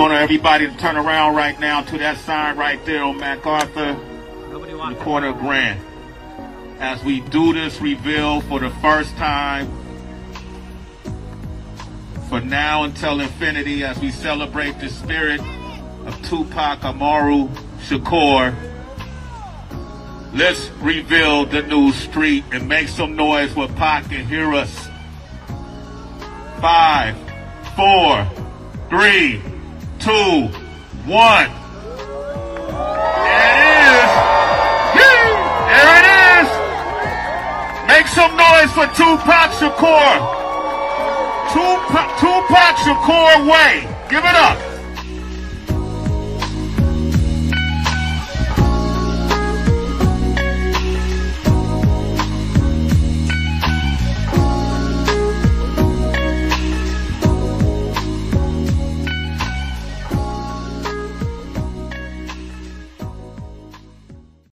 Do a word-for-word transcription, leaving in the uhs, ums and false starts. want everybody to turn around right now to that sign right there on MacArthur, in the corner of Grand. As we do this reveal for the first time, for now until infinity, as we celebrate the spirit of Tupac Amaru Shakur, let's reveal the new street and make some noise where Pac can hear us. Five, four, three, two, one. There it is. There it is. Make some noise for Tupac Shakur. Tupac, Tupac Shakur way. Give it up.